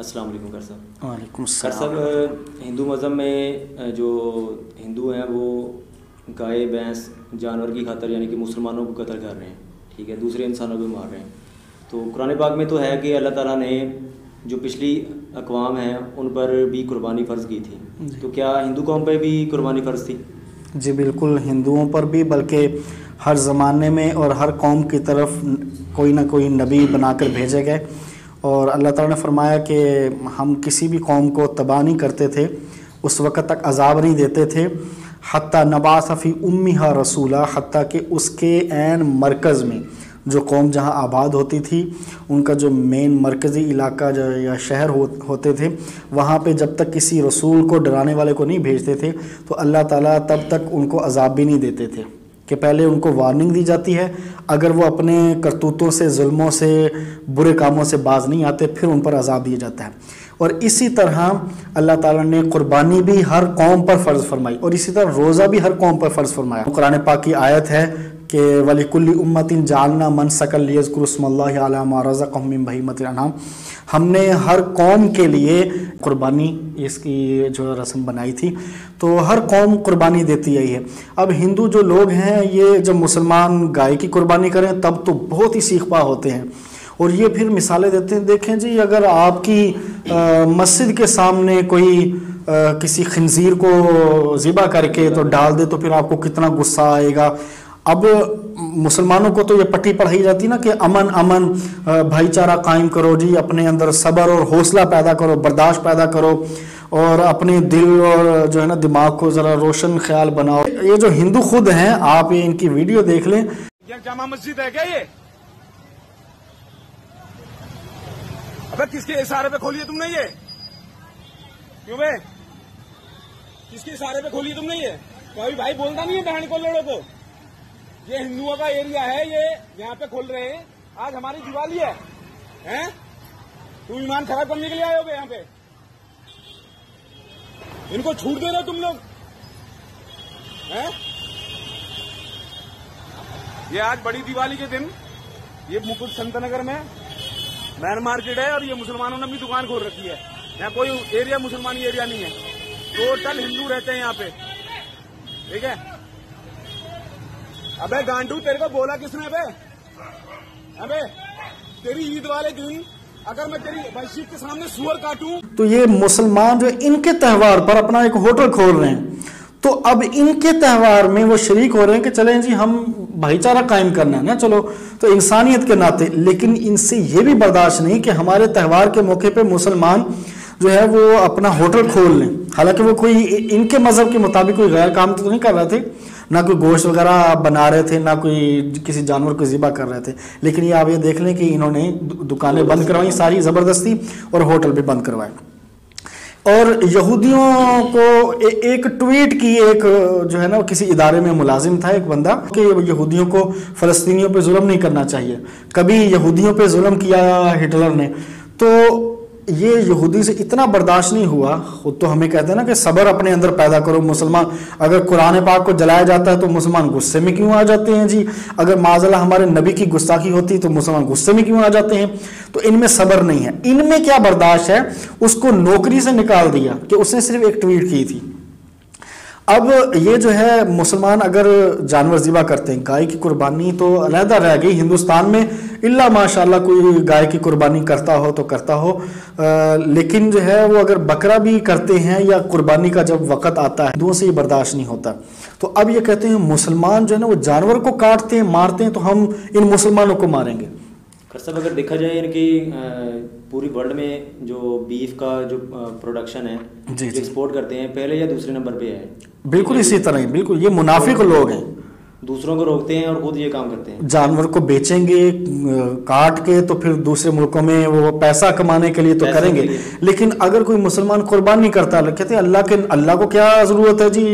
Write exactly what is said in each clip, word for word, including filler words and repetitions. अस्सलाम वालेकुम कर साहब। वालेकुम अस्सलाम। कर साहब, हिंदू मज़हब में जो हिंदू हैं वो गाय भैंस जानवर की खातर यानी कि मुसलमानों को कत्ल कर रहे हैं, ठीक है, दूसरे इंसानों को मार रहे हैं। तो कुरान पाक में तो है कि अल्लाह ताला ने जो पिछली अकवाम हैं उन पर भी कुर्बानी फ़र्ज़ की थी, तो क्या हिंदू कौम पर भी कुर्बानी फ़र्ज़ थी? जी बिल्कुल, हिंदुओं पर भी, बल्कि हर ज़माने में और हर कौम की तरफ कोई ना कोई नबी बना कर भेजे गए। और अल्लाह ताला ने फरमाया कि हम किसी भी कौम को तबाह नहीं करते थे, उस वक़्त तक अजाब नहीं देते थे, हत्ता नबास फ़ी उम्मिहा रसूला, हत्ता कि उसके एन मरकज़ में जो कौम जहां आबाद होती थी उनका जो मेन मरकज़ी इलाका जो या शहर हो, होते थे वहां पे जब तक किसी रसूल को डराने वाले को नहीं भेजते थे तो अल्लाह ताला तब तक उनको अजाब भी नहीं देते थे कि पहले उनको वार्निंग दी जाती है। अगर वो अपने करतूतों से, जुल्मों से, बुरे कामों से बाज नहीं आते फिर उन पर अजाब दिया जाता है। और इसी तरह अल्लाह ताला ने कुर्बानी भी हर कौम पर फ़र्ज़ फरमाई और इसी तरह रोज़ा भी हर कौम पर फ़र्ज़ फरमाया। कुरान पाक की आयत है कि वलिकुल्ली उम्मतिन जालना मन सकल लियज़कुरुस्मल्लाहि अला मा रज़क़हुम मिन बहीमतिल अनआम, हमने हर कौम के लिए कुर्बानी इसकी जो रस्म बनाई थी, तो हर कौम कुर्बानी देती आई है। अब हिंदू जो लोग हैं ये जब मुसलमान गाय की कुर्बानी करें तब तो बहुत ही सीख पा होते हैं और ये फिर मिसालें देते हैं। देखें जी, अगर आपकी मस्जिद के सामने कोई आ, किसी खंजीर को ज़िबा करके तो डाल दे तो फिर आपको कितना गुस्सा आएगा। अब मुसलमानों को तो ये पट्टी पढ़ाई जाती ना कि अमन अमन, भाईचारा कायम करो जी, अपने अंदर सब्र और हौसला पैदा करो, बर्दाश्त पैदा करो और अपने दिल और जो है ना दिमाग को ज़रा रोशन ख्याल बनाओ। ये जो हिंदू खुद हैं, आप ये इनकी वीडियो देख लें। ये जामा मस्जिद है क्या? ये अबे किसके इशारे पे खोली है तुमने? ये क्यों बे, किसके इशारे पे खोली है तुमने? ये कोई भाई बोलता नहीं है बहन को, लड़ो को। ये हिंदुओं का एरिया है, ये यहाँ पे खोल रहे हैं। आज हमारी दिवाली है, हैं? तुम ईमान खराब करने के लिए आए हो यहाँ पे? इनको छूट दे रहे हो तुम लोग, हैं? ये आज बड़ी दिवाली के दिन ये मुकुट संतनगर में मैन मार्केट है और ये मुसलमानों ने अपनी दुकान खोल रखी है। यहाँ कोई एरिया मुसलमान एरिया नहीं है, टोटल हिंदू रहते हैं यहाँ पे, ठीक है? अबे गांडू, तेरे को बोला किसने? अबे अबे तेरी ईद वाले दिन अगर मैं तेरी मस्जिद के सामने सुअर काटूं। तो ये मुसलमान जो इनके त्यौहार पर अपना एक होटल खोल रहे हैं, तो अब इनके त्यौहार में वो शरीक हो रहे हैं कि चलें जी हम भाईचारा कायम करना है ना, चलो तो इंसानियत के नाते। लेकिन इनसे ये भी बर्दाश्त नहीं कि हमारे त्यौहार के मौके पर मुसलमान जो है वो अपना होटल खोल लें। हालांकि वो कोई इनके मजहब के मुताबिक कोई गैर काम तो नहीं कर रहे थे, ना कोई गोश्त वगैरह बना रहे थे, ना कोई किसी जानवर को ज़िबा कर रहे थे, लेकिन ये आप ये देख लें कि इन्होंने दुकानें बंद करवाई सारी ज़बरदस्ती और होटल भी बंद करवाए। और यहूदियों को ए, एक ट्वीट की एक जो है ना किसी इदारे में मुलाजिम था एक बंदा कि यहूदियों को फ़लस्तीनियों पे जुल्म नहीं करना चाहिए। कभी यहूदियों पे जुल्म किया हिटलर ने, तो ये यहूदी से इतना बर्दाश्त नहीं हुआ। खुद तो हमें कहते हैं ना कि सब्र अपने अंदर पैदा करो। मुसलमान अगर कुरान पाक को जलाया जाता है तो मुसलमान गुस्से में क्यों आ जाते हैं जी? अगर माजल्ला हमारे नबी की गुस्ताखी होती तो मुसलमान गुस्से में क्यों आ जाते हैं? तो इनमें सब्र नहीं है, इनमें क्या बर्दाश्त है। उसको नौकरी से निकाल दिया कि उसने सिर्फ एक ट्वीट की थी। अब ये जो है मुसलमान अगर जानवर ज़िबा करते हैं, गाय की कुर्बानी तो अलहदा रह गई हिंदुस्तान में, इल्ला माशाल्लाह कोई गाय की कुर्बानी करता हो तो करता हो, आ, लेकिन जो है वो अगर बकरा भी करते हैं या कुर्बानी का जब वक़्त आता है हिंदुओं से ये बर्दाश्त नहीं होता। तो अब ये कहते हैं मुसलमान जो है ना वो जानवर को काटते हैं, मारते हैं, तो हम इन मुसलमानों को मारेंगे। सब अगर देखा जाए इनकी पूरी वर्ल्ड में जो बीफ का जो प्रोडक्शन है जी, जो एक्सपोर्ट करते हैं पहले या दूसरे नंबर पे है। बिल्कुल इसी तरह ही, बिल्कुल ये मुनाफिक लोग हैं, दूसरों को रोकते हैं और खुद ये काम करते हैं। जानवर को बेचेंगे काट के तो फिर दूसरे मुल्कों में वो पैसा कमाने के लिए तो करेंगे, लेकिन अगर कोई मुसलमान कुर्बानी करता है कहते हैं अल्लाह के, अल्लाह को क्या ज़रूरत है जी?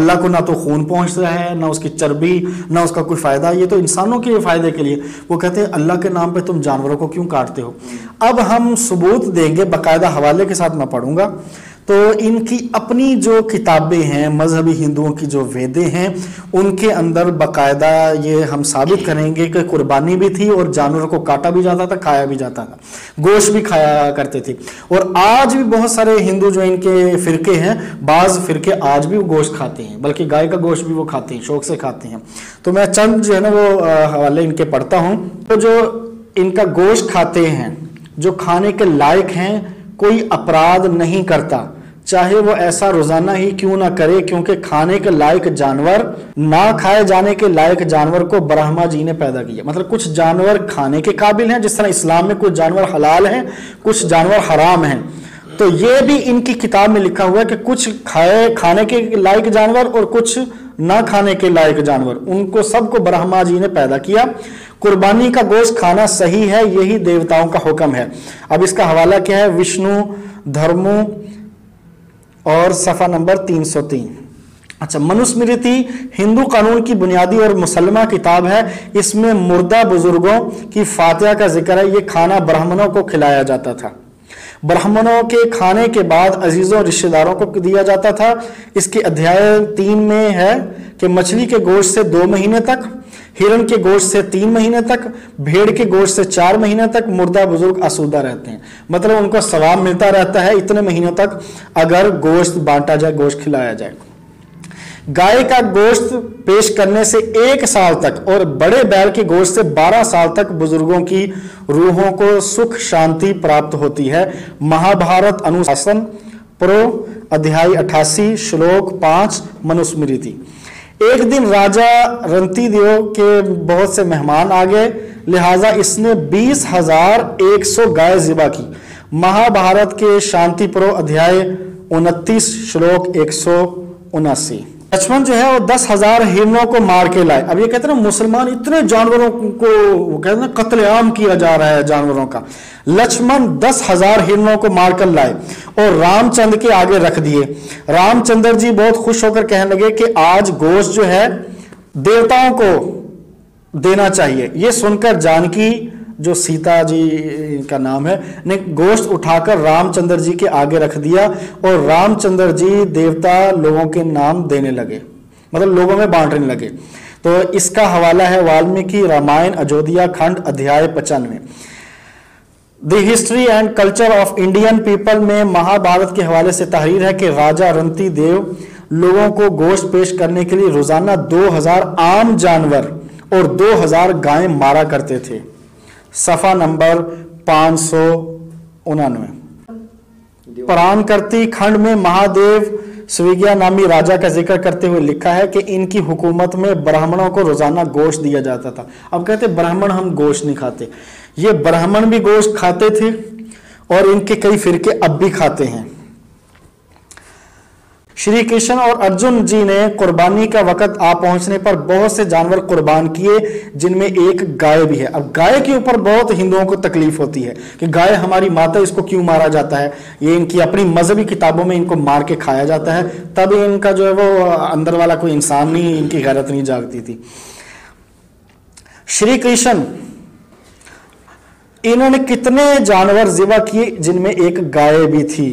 अल्लाह को ना तो खून पहुंचता है, ना उसकी चर्बी, ना उसका कोई फ़ायदा, ये तो इंसानों के फ़ायदे के लिए। वो कहते हैं अल्लाह के नाम पर तुम जानवरों को क्यों काटते हो। अब हम सबूत देंगे, बाकायदा हवाले के साथ मैं पढ़ूँगा। तो इनकी अपनी जो किताबें हैं, मजहबी हिंदुओं की जो वेदें हैं, उनके अंदर बकायदा ये हम साबित करेंगे कि कुर्बानी भी थी और जानवर को काटा भी जाता था, खाया भी जाता था, गोश्त भी खाया करते थे। और आज भी बहुत सारे हिंदू जो इनके फ़िरके हैं, बाज़ फ़िरके आज भी गोश्त खाते हैं, बल्कि गाय का गोश्त भी वो खाते हैं, शौक़ से खाते हैं। तो मैं चंद जो है ना वो हवाले इनके पढ़ता हूँ। तो जो इनका गोश्त खाते हैं, जो खाने के लायक हैं, कोई अपराध नहीं करता, चाहे वो ऐसा रोजाना ही क्यों ना करे, क्योंकि खाने के लायक जानवर, ना खाए जाने के लायक जानवर को ब्रह्मा जी ने पैदा किया। मतलब कुछ जानवर खाने के काबिल हैं, जिस तरह इस्लाम में कुछ जानवर हलाल हैं, कुछ जानवर हराम हैं। तो ये भी इनकी किताब में लिखा हुआ है कि कुछ खाए खाने के लायक जानवर और कुछ ना खाने के लायक जानवर, उनको सबको ब्रह्मा जी ने पैदा किया। कुर्बानी का गोश्त खाना सही है, यही देवताओं का हुक्म है। अब इसका हवाला क्या है, विष्णु धर्मों और सफ़ा नंबर तीन सौ तीन। अच्छा, मनुस्मृति हिंदू कानून की बुनियादी और मुसलमान किताब है। इसमें मुर्दा बुजुर्गों की फातिहा का जिक्र है। ये खाना ब्राह्मणों को खिलाया जाता था, ब्राह्मणों के खाने के बाद अजीज़ों रिश्तेदारों को दिया जाता था। इसके अध्याय तीन में है कि मछली के गोश्त से दो महीने तक, हिरण के गोश्त से तीन महीने तक, भेड़ के गोश्त से चार महीने तक मुर्दा बुजुर्ग आसूदा रहते हैं। मतलब उनको सवाब मिलता रहता है इतने महीनों तक, अगर गोश्त बांटा जाए, गोश्त खिलाया जाए। गाय का गोश्त पेश करने से एक साल तक और बड़े बैल के गोश्त से बारह साल तक बुजुर्गों की रूहों को सुख शांति प्राप्त होती है। महाभारत अनुशासन प्रो अध्याय अठासी श्लोक पाँच मनुस्मृति। एक दिन राजा रंतिदेव के बहुत से मेहमान आ गए, लिहाजा इसने बीस हजार एक सौ गाय ज़िबा की। महाभारत के शांति प्रो अध्याय उनतीस श्लोक एक सौ उनासी। लक्ष्मण जो है वो दस हजार हिरणों को मार के लाए। अब ये कहते हैं ना, मुसलमान इतने जानवरों को वो कहते हैं कत्लेआम किया जा रहा है जानवरों का। लक्ष्मण दस हजार हिरणों को मारकर लाए और रामचंद्र के आगे रख दिए। रामचंद्र जी बहुत खुश होकर कहने लगे कि आज गोश्त जो है देवताओं को देना चाहिए। ये सुनकर जानकी, जो सीता जी का नाम है, ने गोश्त उठाकर रामचंद्र जी के आगे रख दिया और रामचंद्र जी देवता लोगों के नाम देने लगे, मतलब लोगों में बांटने लगे। तो इसका हवाला है वाल्मीकि रामायण अयोध्या खंड अध्याय पचानवे। The history and culture of Indian people में महाभारत के हवाले से तहरीर है कि राजा रंतिदेव लोगों को गोश्त पेश करने के लिए रोजाना दो हज़ार आम जानवर और दो हज़ार गायें मारा करते थे। सफ़ा नंबर पाँच सौ उनानवे। परानकर्ती खंड में महादेव स्विज्ञा नामी राजा का जिक्र करते हुए लिखा है कि इनकी हुकूमत में ब्राह्मणों को रोजाना गोश्त दिया जाता था। अब कहते ब्राह्मण हम गोश्त नहीं खाते, ये ब्राह्मण भी गोश्त खाते थे और इनके कई फिरके अब भी खाते हैं। श्री कृष्ण और अर्जुन जी ने कुर्बानी का वक़्त आ पहुंचने पर बहुत से जानवर कुर्बान किए, जिनमें एक गाय भी है। अब गाय के ऊपर बहुत हिंदुओं को तकलीफ होती है कि गाय हमारी माता, इसको क्यों मारा जाता है। ये इनकी अपनी मजहबी किताबों में इनको मार के खाया जाता है, तब इनका जो है वो अंदर वाला कोई इंसान नहीं, इनकी गैरत नहीं जागती थी। श्री कृष्ण, इन्होंने कितने जानवर ज़िबा किए जिनमें एक गाय भी थी।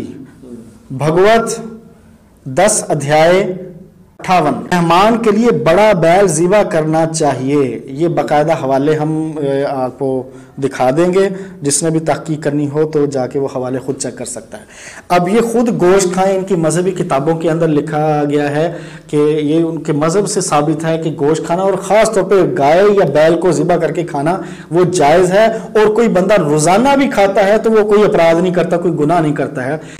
भगवत दस अध्याय अठावन। मेहमान के लिए बड़ा बैल ज़िबा करना चाहिए। ये बाकायदा हवाले हम आपको दिखा देंगे, जिसने भी तहकीक करनी हो तो जाके वो हवाले खुद चेक कर सकता है। अब ये खुद गोश्त खाएं, इनकी मजहबी किताबों के अंदर लिखा गया है कि ये उनके मजहब से साबित है कि गोश्त खाना और ख़ास तौर पे गाय या बैल को ज़िबा करके खाना वो जायज़ है। और कोई बंदा रोज़ाना भी खाता है तो वो कोई अपराध नहीं करता, कोई गुनाह नहीं करता है।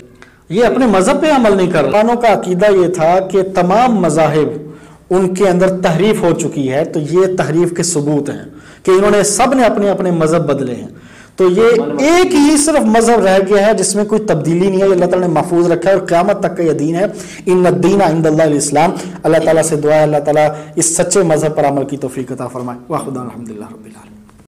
ये अपने मजहब पे अमल नहीं कर रहा। कुरानों का अकीदा ये था कि तमाम मज़ाहिब उनके अंदर तहरीफ हो चुकी है, तो ये तहरीफ के सबूत हैं कि इन्होंने सब ने अपने अपने मजहब बदले हैं। तो ये एक ही सिर्फ मजहब रह गया है जिसमें कोई तब्दीली नहीं है। अल्लाह ताला ने महफूज रखा है और क़यामत तक का यह दीन है। इन्नद्दीन इंदल्लाहिल इस्लाम। अल्लाह ताला से दुआ है अल्लाह ताला इस सच्चे मजहब पर अमल की तौफीक अता फरमाए। व खुदा अल्हम्दुलिल्लाह रब्बिल आलमीन।